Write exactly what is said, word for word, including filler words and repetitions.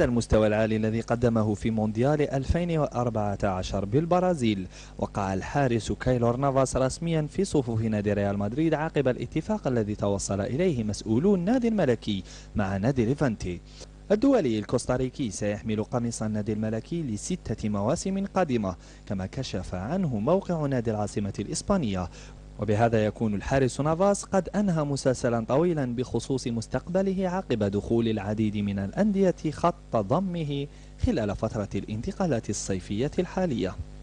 عاد المستوى العالي الذي قدمه في مونديال ألفين وأربعة عشر بالبرازيل. وقع الحارس كايلور نافاس رسميا في صفوف نادي ريال مدريد عقب الاتفاق الذي توصل إليه مسؤولو النادي الملكي مع نادي ليفانتي. الدولي الكوستاريكي سيحمل قميص النادي الملكي لستة مواسم قادمة، كما كشف عنه موقع نادي العاصمة الإسبانية. وبهذا يكون الحارس نافاس قد أنهى مسلسلا طويلا بخصوص مستقبله عقب دخول العديد من الأندية خط ضمه خلال فترة الانتقالات الصيفية الحالية.